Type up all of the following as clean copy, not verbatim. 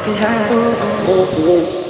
I could have. I could have.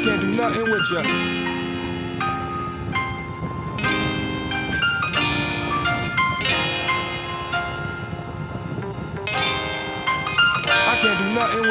I can't do nothing with you. I can't do nothing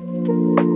with you.